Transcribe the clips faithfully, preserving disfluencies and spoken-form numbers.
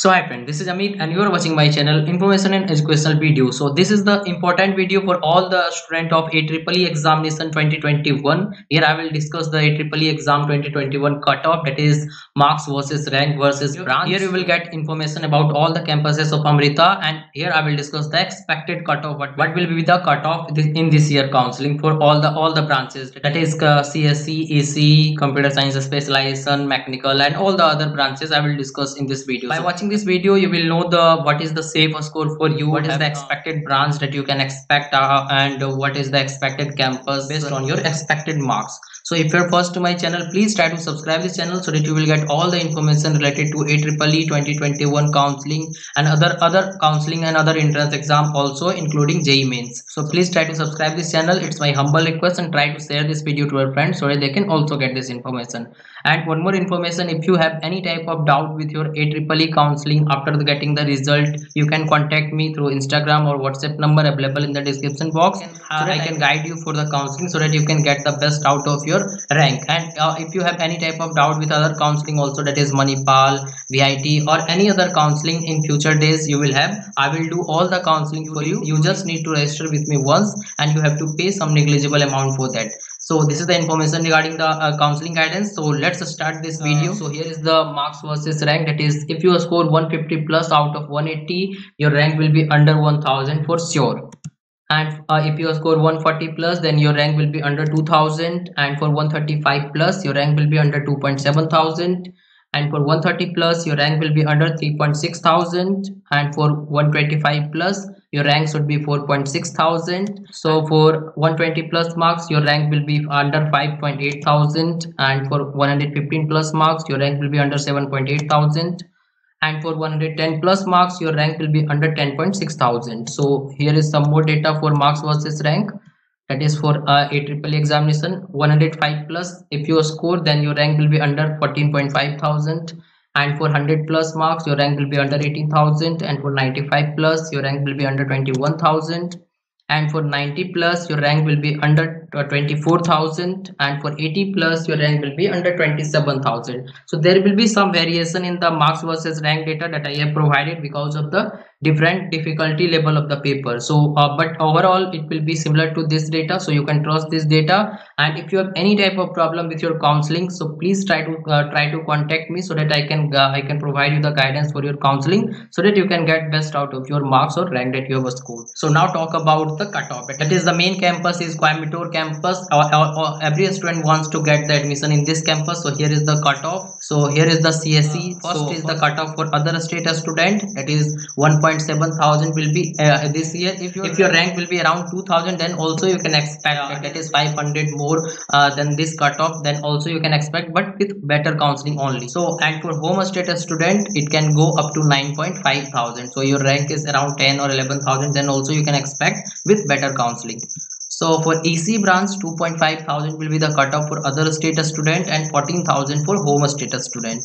So hi friend, this is Amit and you are watching my channel Information and Educational Video. So this is the important video for all the student of A E E E examination twenty twenty-one. Here I will discuss the A E E E exam twenty twenty-one cutoff, that is marks versus rank versus branch. Here you will get information about all the campuses of Amrita, and here I will discuss the expected cutoff. What, what will be the cutoff in this year counseling for all the all the branches, that is C S E, E C E, Computer Science Specialization, Mechanical and all the other branches I will discuss in this video. By watching this video you will know the what is the safe score for you, what is the expected branch that you can expect, uh, and what is the expected campus based on your expected marks. So if you are first to my channel, please try to subscribe this channel so that you will get all the information related to A E E E twenty twenty-one counseling and other other counseling and other entrance exam also, including J E E mains. So please try to subscribe this channel. It's my humble request, and try to share this video to your friends so that they can also get this information. And one more information, if you have any type of doubt with your A E E E counseling after the getting the result, you can contact me through Instagram or WhatsApp number available in the description box, so that I can guide you for the counseling so that you can get the best out of your rank. And uh, if you have any type of doubt with other counseling also, that is Manipal, V I T or any other counseling in future days you will have, I will do all the counseling for you. You just need to register with me once and you have to pay some negligible amount for that. So this is the information regarding the uh, counseling guidance. So let's start this video. Uh, so here is the marks versus rank, that is if you score one fifty plus out of one eighty, your rank will be under one thousand for sure. And uh, if you score one forty plus, then your rank will be under two thousand, and for one thirty-five plus your rank will be under two point seven thousand, and for one thirty plus your rank will be under three point six thousand, and for one twenty-five plus your rank should be four point six thousand. So for one twenty plus marks your rank will be under five point eight thousand, and for one fifteen plus marks your rank will be under seven point eight thousand, and for one ten plus marks your rank will be under ten point six thousand. So here is some more data for marks versus rank, that is for uh, A E E E examination. One oh five plus, if you score, then your rank will be under fourteen point five thousand, and for one hundred plus marks your rank will be under eighteen thousand, and for ninety-five plus your rank will be under twenty-one thousand, and for ninety plus your rank will be under twenty-four thousand, and for eighty plus your rank will be under twenty-seven thousand. So there will be some variation in the marks versus rank data that I have provided because of the different difficulty level of the paper. So uh, but overall it will be similar to this data, so you can trust this data. And if you have any type of problem with your counseling, so please try to uh, try to contact me so that I can uh, I can provide you the guidance for your counseling so that you can get best out of your marks or rank that you have scored. So now talk about the cutoff, that is the main campus is Coimbatore campus. Or, or, or every student wants to get the admission in this campus. So here is the cutoff. So here is the C S E. First so, is the cutoff for other state student, that is one point seven thousand will be uh, this year. If your, if your rank will be around two thousand, then also you can expect uh, that is five hundred more uh, than this cutoff, then also you can expect, but with better counseling only. So and for home state student it can go up to nine point five thousand. So your rank is around ten or eleven thousand, then also you can expect with better counseling. So for E C branch two point five thousand will be the cutoff for other state student, and fourteen thousand for home state student.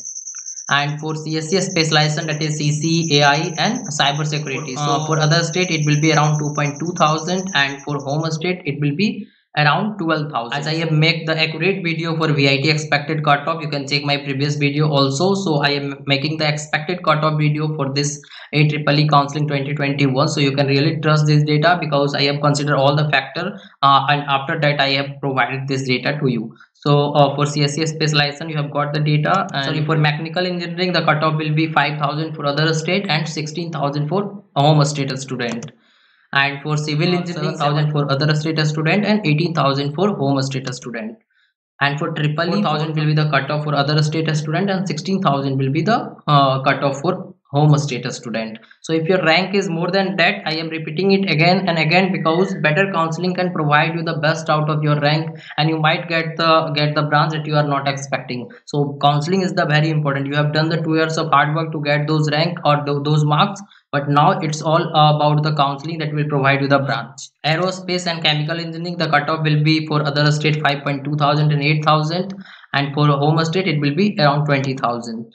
And for C S E specialization, that is C C, A I and cyber security. So for other state it will be around two point two thousand, and for home state it will be around twelve thousand. As I have made the accurate video for V I T expected cutoff, you can check my previous video also. So I am making the expected cutoff video for this A E E E counseling twenty twenty-one. So you can really trust this data because I have considered all the factor, uh, and after that I have provided this data to you. So uh, for C S E specialization you have got the data. And sorry, for mechanical engineering the cutoff will be five thousand for other state and sixteen thousand for home state student. And for civil engineering seven thousand for other state student and eighteen thousand for home state student. And for triple E thousand will be the cutoff for other state student and sixteen thousand will be the uh, cutoff for home state student. So if your rank is more than that, I am repeating it again and again because better counseling can provide you the best out of your rank, and you might get the get the branch that you are not expecting. So counseling is the very important. You have done the two years of hard work to get those rank or th those marks, but now it's all about the counseling that will provide you the branch. Aerospace and chemical engineering, the cutoff will be for other state five point two thousand and eight thousand, and for home state it will be around twenty thousand.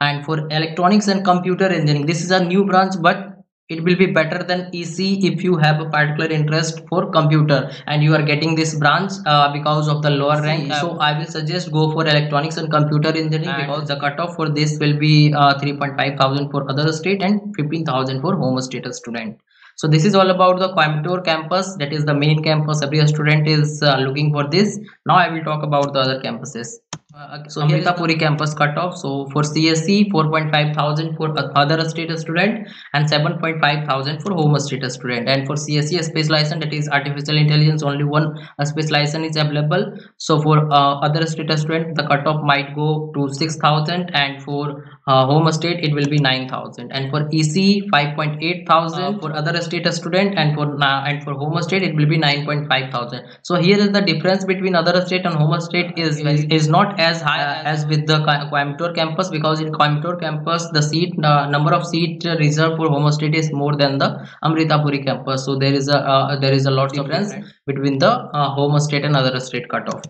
And for electronics and computer engineering, this is a new branch, but It will be better than E C E if you have a particular interest for computer and you are getting this branch uh, because of the lower rank. Uh, so I will suggest go for electronics and computer engineering, and because the cutoff for this will be uh, three point five thousand for other state and fifteen thousand for home state student. So this is all about the Coimbatore campus, that is the main campus. Every student is uh, looking for this. Now I will talk about the other campuses. Uh, so Amrita Puri campus cutoff. So for C S E, four point five thousand for other state student and seven point five thousand for home state student. And for C S E space license, that is artificial intelligence, only one space license is available. So for uh, other state student, the cutoff might go to six thousand, and for uh, home state it will be nine thousand. And for E C, five point eight thousand uh, for other state student, and for uh, and for home state it will be nine point five thousand. So here is the difference between other state and home state is is, is not as high uh, as with the Co Coimbatore campus, because in Coimbatore campus the seat uh, number of seat reserved for home state is more than the Amrita Puri campus. So there is a uh, there is a lot of difference between the uh, home state and other state cutoff.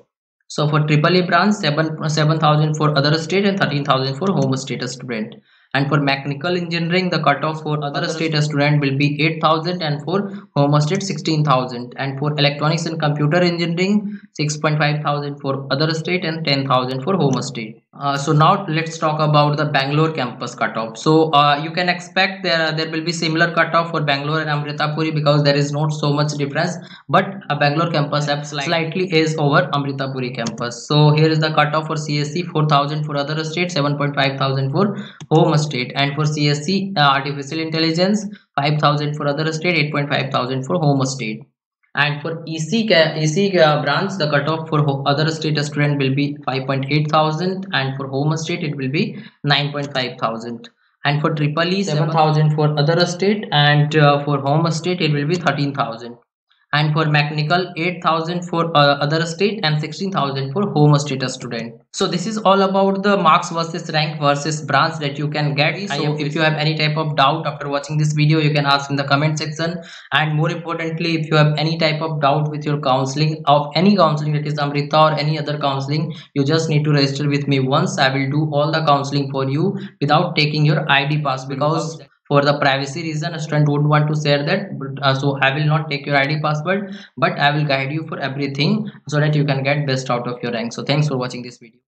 So for triple E branch, seven seven thousand for other state and thirteen thousand for home state student. And for mechanical engineering, the cutoff for other state student will be eight thousand and for home state sixteen thousand. And for electronics and computer engineering, six point five thousand for other state and ten thousand for home state. Uh, so now let's talk about the Bangalore campus cutoff. So uh, you can expect there there will be similar cutoff for Bangalore and Amrita Puri because there is not so much difference, but a Bangalore campus have slightly is over Amrita Puri campus. So here is the cutoff for C S E, four thousand for other state, seven point five thousand for home state. And for C S E uh, artificial intelligence, five thousand for other state, eight point five thousand for home state. And for E C E uh, branch, the cutoff for other state student will be five point eight thousand, and for home state it will be nine point five thousand. And for triple E, seven thousand for other state, and uh, for home state it will be thirteen thousand. And for mechanical, eight thousand for uh, other state and sixteen thousand for home state student. So this is all about the marks versus rank versus branch that you can get. So if you have any type of doubt after watching this video, you can ask in the comment section. And more importantly, if you have any type of doubt with your counseling, of any counseling, that is Amrita or any other counseling, you just need to register with me once. I will do all the counseling for you without taking your I D pass, because for the privacy reason, a student would want to share that, but, uh, so I will not take your I D password, but I will guide you for everything so that you can get best out of your rank. So thanks for watching this video.